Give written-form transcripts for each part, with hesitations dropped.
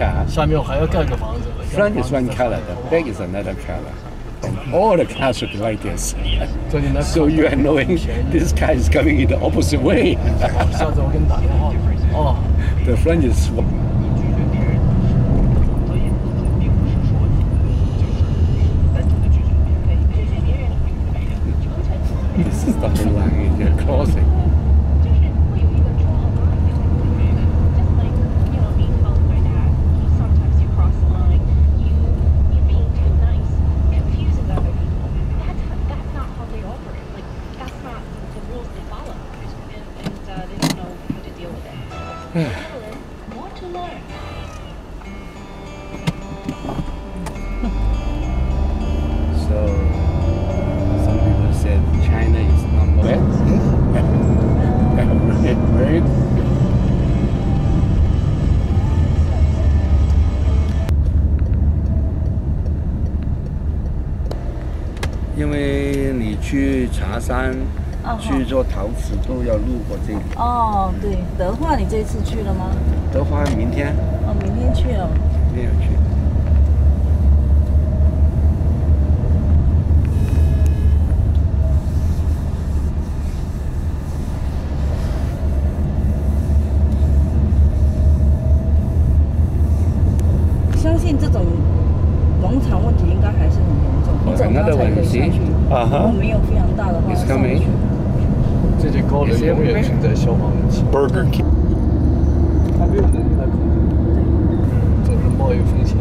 car. Front is one color, the back is another color. And all the cars would be like this. So you are knowing this car is coming in the opposite way. The front is one. This is the whole line in the crossing.去茶山，去做陶瓷都要路过这里。哦，对，德化你这次去了吗？德化明天。哦，明天去哦。没有去。相信这种农场问题应该还是很严重，你怎么才可以下去？ 没有非常大的话，上去。这些高人永远存在消防器。Burger King。它没有人力来控制，责任冒有风险。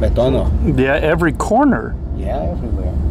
McDonald's. Yeah, every corner. Yeah, everywhere.